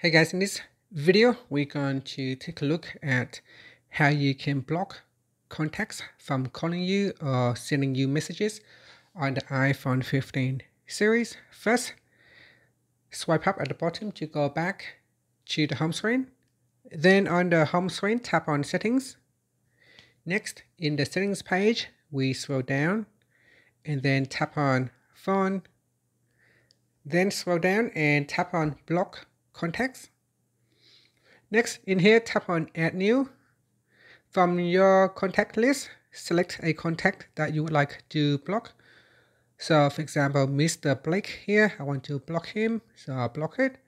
Hey guys, in this video, we're going to take a look at how you can block contacts from calling you or sending you messages on the iPhone 15 series. First, swipe up at the bottom to go back to the home screen. Then on the home screen, tap on settings. Next, in the settings page, we scroll down and then tap on phone. Then scroll down and tap on block contacts. Next, in here, tap on add new. From your contact list, select a contact that you would like to block. So for example, Mr. Blake here, I want to block him, so I'll block it.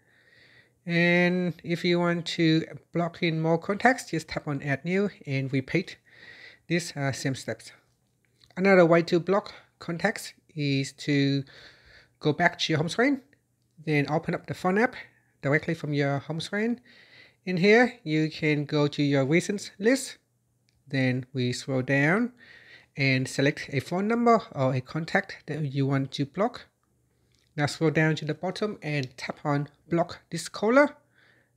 And if you want to block in more contacts, just tap on add new and repeat these same steps. Another way to block contacts is to go back to your home screen, then open up the phone app directly from your home screen. In here, you can go to your recent list. Then we scroll down and select a phone number or a contact that you want to block. Now scroll down to the bottom and tap on block this caller.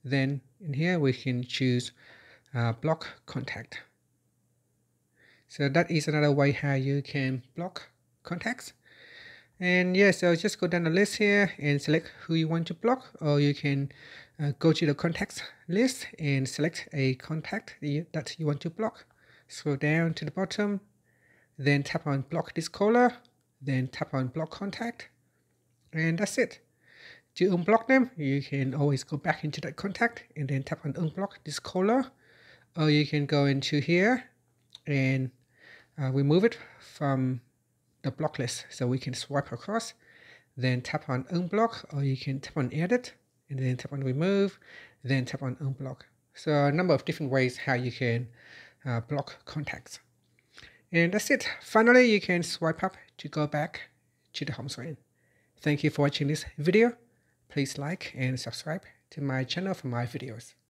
Then in here, we can choose block contact. So that is another way how you can block contacts. And yeah, so just go down the list here and select who you want to block, or you can go to the contacts list and select a contact that you want to block. Scroll down to the bottom, then tap on block this caller, then tap on block contact, and that's it. To unblock them, you can always go back into that contact and then tap on unblock this caller, or you can go into here and remove it from the block list. So we can swipe across, then tap on unblock, or you can tap on edit and then tap on remove, then tap on unblock. So a number of different ways how you can block contacts. And that's it. Finally, you can swipe up to go back to the home screen. Thank you for watching this video. Please like and subscribe to my channel for my videos.